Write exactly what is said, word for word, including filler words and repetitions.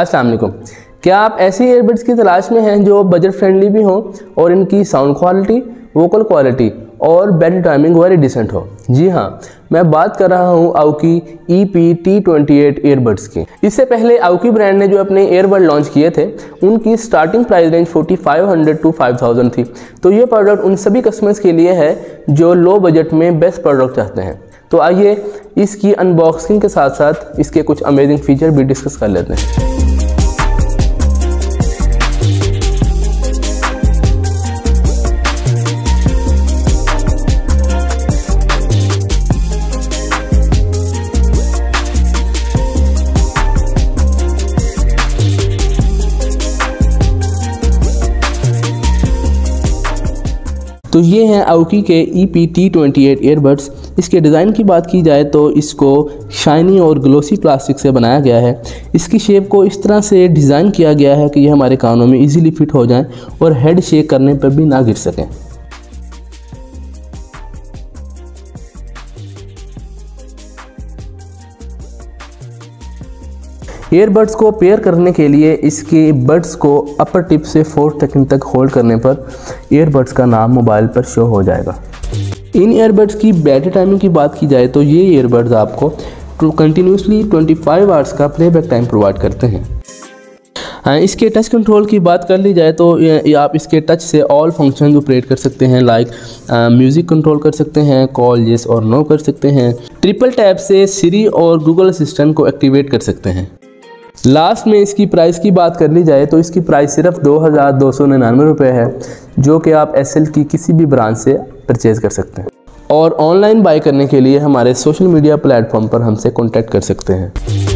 अस्सलाम वालेकुम। क्या आप ऐसी ईयरबड्स की तलाश में हैं जो बजट फ्रेंडली भी हों और इनकी साउंड क्वालिटी, वोकल क्वालिटी और बैटरी टाइमिंग वेरी डिसेंट हो? जी हाँ, मैं बात कर रहा हूँ Auki E P T twenty eight earbuds की। इससे पहले Auki ब्रांड ने जो अपने ईयरबड लॉन्च किए थे उनकी starting price range forty five hundred to five thousand थी। तो ये प्रोडक्ट उन सभी कस्टमर्स के लिए है जो लो बजट में बेस्ट प्रोडक्ट चाहते हैं। तो आइए इसकी अनबॉक्सिंग के साथ साथ इसके कुछ अमेजिंग फीचर भी डिस्कस कर लेते हैं। तो ये हैं Auki के E P T twenty eight earbuds. इसके डिज़ाइन की बात की जाए तो इसको शाइनी और ग्लोसी प्लास्टिक से बनाया गया है। इसकी शेप को इस तरह से डिज़ाइन किया गया है कि ये हमारे कानों में इजीली फिट हो जाएं और हेड शेक करने पर भी ना गिर सकें। ईयरबड्स को पेयर करने के लिए इसके बड्स को अपर टिप से फोर्थ सेकंड तक होल्ड करने पर ईयरबड्स का नाम मोबाइल पर शो हो जाएगा। इन ईयरबड्स की बैटरी टाइमिंग की बात की जाए तो ये ईयरबड्स आपको कंटिन्यूसली पच्चीस आवर्स का प्लेबैक टाइम प्रोवाइड करते हैं। इसके टच कंट्रोल की बात कर ली जाए तो आप इसके टच से ऑल फंक्शन ऑपरेट कर सकते हैं, लाइक म्यूज़िक कंट्रोल कर सकते हैं, कॉल येस और नो कर सकते हैं, ट्रिपल टैप से सिरी और गूगल असिस्टेंट को एक्टिवेट कर सकते हैं। लास्ट में इसकी प्राइस की बात कर ली जाए तो इसकी प्राइस सिर्फ दो हज़ार दो सौ निन्यानवे रुपये है, जो कि आप एस एल की किसी भी ब्रांड से परचेज़ कर सकते हैं और ऑनलाइन बाय करने के लिए हमारे सोशल मीडिया प्लेटफॉर्म पर हमसे कॉन्टैक्ट कर सकते हैं।